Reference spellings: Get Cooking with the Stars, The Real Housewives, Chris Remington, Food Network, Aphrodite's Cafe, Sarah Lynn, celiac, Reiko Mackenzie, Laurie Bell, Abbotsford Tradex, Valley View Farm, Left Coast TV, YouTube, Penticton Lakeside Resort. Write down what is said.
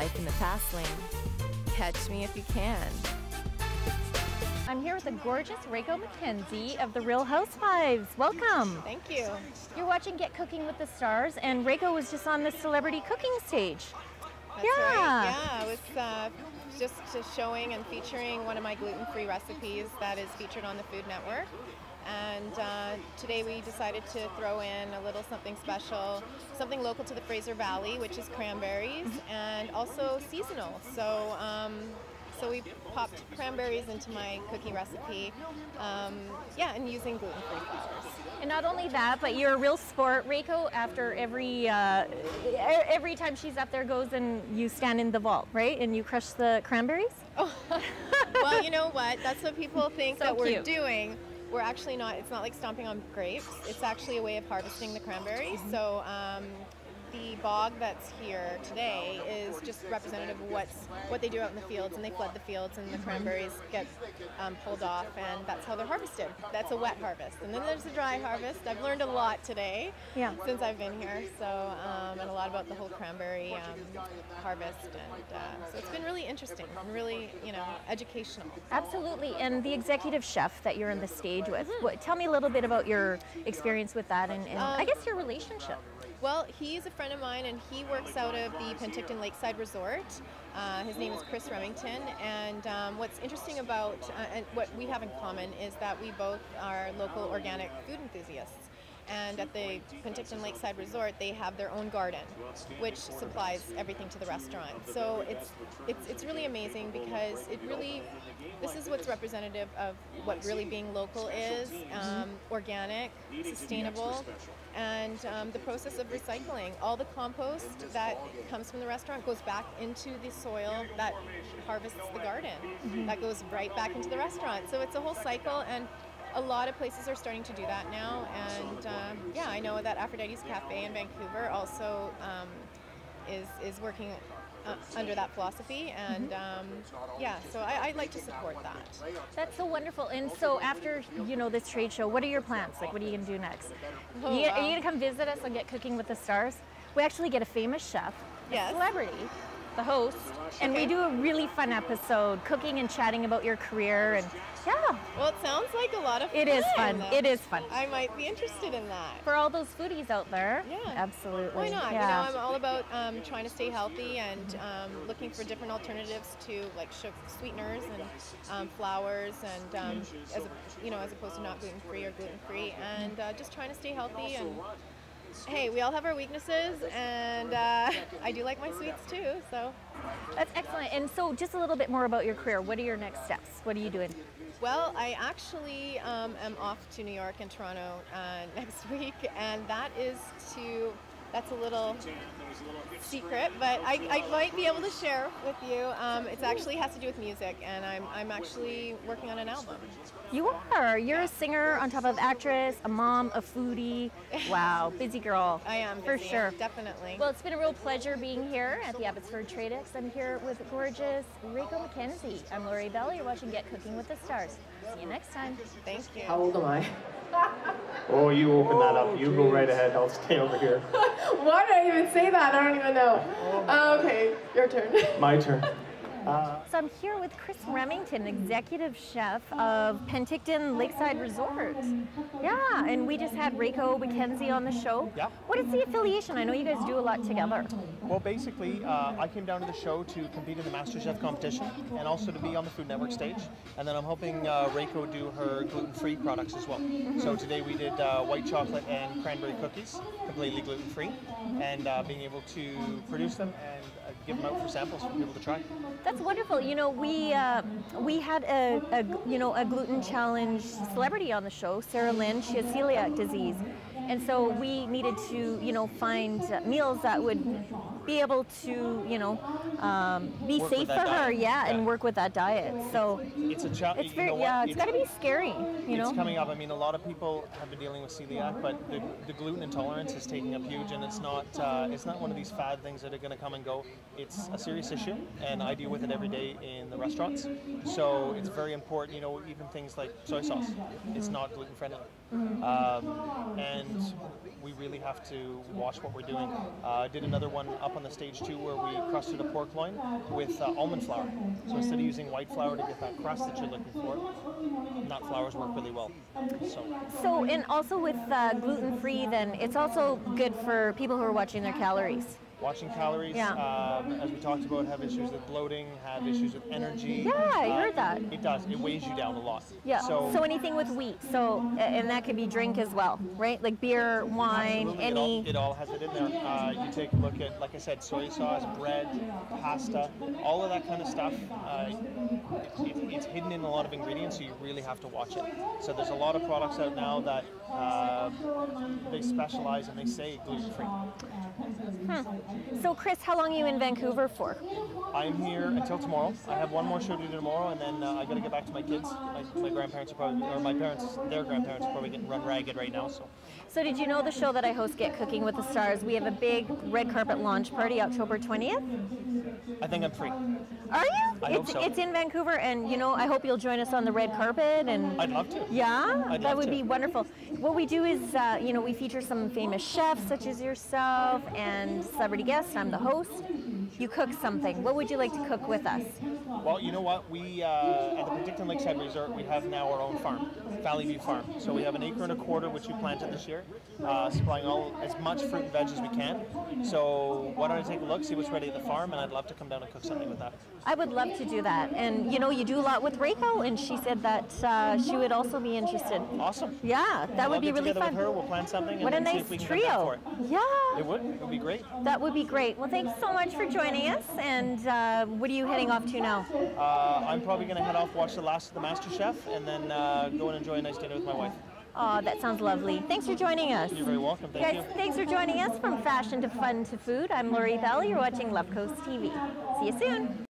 life in the fast lane. Catch me if you can. I'm here with the gorgeous Reiko Mackenzie of The Real Housewives. Welcome. Thank you. You're watching Get Cooking with the Stars, and Reiko was just on the celebrity cooking stage. That's right. Yeah, it was just showing and featuring one of my gluten-free recipes that is featured on the Food Network. And today we decided to throw in a little something special, something local to the Fraser Valley, which is cranberries, and also seasonal. So, we popped cranberries into my cookie recipe, yeah, and using gluten-free flours. And not only that, but you're a real sport, Reiko. After every time she's up there, goes and you stand in the vault, right? And you crush the cranberries. Oh, well, you know what? That's what people think so that we're doing. We're actually not. It's not like stomping on grapes. It's actually a way of harvesting the cranberries. So the bog that's here today is just representative of what they do out in the fields, and they flood the fields, and the cranberries get pulled off, and that's how they're harvested. That's a wet harvest, and then there's a dry harvest. I've learned a lot today since I've been here, so and a lot about the whole cranberry harvest, and so it's been really interesting and really, you know, educational. Absolutely. And the executive chef that you're on the stage with, what, tell me a little bit about your experience with that, and I guess your relationship. Well, he's a friend of mine, and he works out of the Penticton Lakeside Resort. His name is Chris Remington, and what's interesting about and what we have in common is that we both are local organic food enthusiasts. And at the Penticton Lakeside Resort, they have their own garden, which supplies everything to the restaurant. So it's really amazing, because it really, this is what's representative of what really being local is, organic, sustainable, and the process of recycling. All the compost that comes from the restaurant goes back into the soil that harvests the garden. That goes right back into the restaurant. So it's a whole cycle, and a lot of places are starting to do that now, and yeah, I know that Aphrodite's Cafe in Vancouver also is working under that philosophy, and yeah, so I like to support that. That's so wonderful. And so after, you know, this trade show, what are your plans? Like, what are you going to do next? Oh, you, are you going to come visit us and Get Cooking with the Stars? We actually get a famous chef, a celebrity, the host, and we do a really fun episode, cooking and chatting about your career, and well, it sounds like a lot of fun. It is fun. Though. It is fun. I might be interested in that. For all those foodies out there. Yeah. Absolutely. Why not? Yeah. You know, I'm all about trying to stay healthy, and looking for different alternatives to, like, sweeteners and flours, and as a, as opposed to not gluten-free or gluten-free, and just trying to stay healthy. And hey, we all have our weaknesses, and I do like my sweets too, so. That's excellent. And so just a little bit more about your career. What are your next steps? What are you doing? Well, I actually am off to New York and Toronto next week, and that is to, that's a little secret, but I might be able to share with you. It actually has to do with music, and I'm actually working on an album. You are. You're a singer on top of actress, a mom, a foodie. Wow, busy girl. I am busy, for sure. Definitely. Well, it's been a real pleasure being here at the Abbotsford Tradex. I'm here with gorgeous Reiko Mackenzie. I'm Laurie Bell. You're watching Get Cooking with the Stars. See you next time. Thank you. How old am I? Oh, you open that up. You go right ahead. I'll stay over here. Why did I even say that? I don't even know. Okay, your turn. My turn. So I'm here with Chris Remington, executive chef of Penticton Lakeside Resort. Yeah, and we just had Reiko Mackenzie on the show. Yeah. What is the affiliation? I know you guys do a lot together. Well, basically, I came down to the show to compete in the MasterChef competition, and also to be on the Food Network stage. And then I'm helping Reiko do her gluten-free products as well. So today we did white chocolate and cranberry cookies, completely gluten-free, and being able to produce them and give them out for samples for people to try. That's wonderful. You know, we had a gluten challenge celebrity on the show, Sarah Lynn. She has celiac disease, and so we needed to, you know, find meals that would be able to, you know, be safe for her, and work with that diet. So it's a challenge. It's very, it's got to be scary, you know. It's coming up. I mean, a lot of people have been dealing with celiac, but the gluten intolerance is taking up huge, and it's not one of these fad things that are going to come and go. It's a serious issue, and I deal with it every day in the restaurants. So it's very important, you know, even things like soy sauce. It's not gluten friendly. And we really have to watch what we're doing. I did another one up on the stage two where we crusted a pork loin with almond flour. So instead of using white flour to get that crust that you're looking for, nut flours work really well. So and also with gluten-free, then it's also good for people who are watching their calories. Watching calories, yeah. As we talked about, have issues with bloating, have issues with energy. Yeah, I heard that. It does. It weighs you down a lot. Yeah. So anything with wheat. So and that could be drink as well, right? Like beer, wine, absolutely. Any. It all has it in there. You take a look at, like I said, soy sauce, bread, pasta, all of that kind of stuff. It's hidden in a lot of ingredients, so you really have to watch it. So there's a lot of products out now that they specialize and they say gluten-free. So Chris, how long are you in Vancouver for? I'm here until tomorrow. I have one more show to do tomorrow, and then I got to get back to my kids. My grandparents are probably, or my parents, their grandparents are probably getting run ragged right now. So did you know the show that I host, Get Cooking with the Stars? We have a big red carpet launch party October 20th. I think I'm free. Are you? I hope so. It's in Vancouver, and you know, I hope you'll join us on the red carpet. And I'd love to. Yeah, that would be wonderful. What we do is, you know, we feature some famous chefs such as yourself and celebrity guests. I'm the host. You cook something. What would you like to cook with us? Well, you know what? We, at the Penticton Lakeside Resort, we have now our own farm, Valley View Farm. So we have an acre and a quarter, which we planted this year, supplying as much fruit and veg as we can. So why don't I take a look, see what's ready at the farm, and I'd love to come down and cook something with that. I would love to do that. And, you know, you do a lot with Reiko, and she said that she would also be interested. Awesome. Yeah, that would be really fun. With her. We'll plan something and see if we can come back for it. What a nice trio. Yeah. It would be great. That would be great. Well, thanks so much for joining us, and what are you heading off to now? I'm probably going to head off, watch the last of the MasterChef, and then go and enjoy a nice dinner with my wife. Oh, that sounds lovely. Thanks for joining us. You're very welcome. Thank you guys. Thanks for joining us from fashion to fun to food. I'm Laurie Bell. You're watching Left Coast TV. See you soon.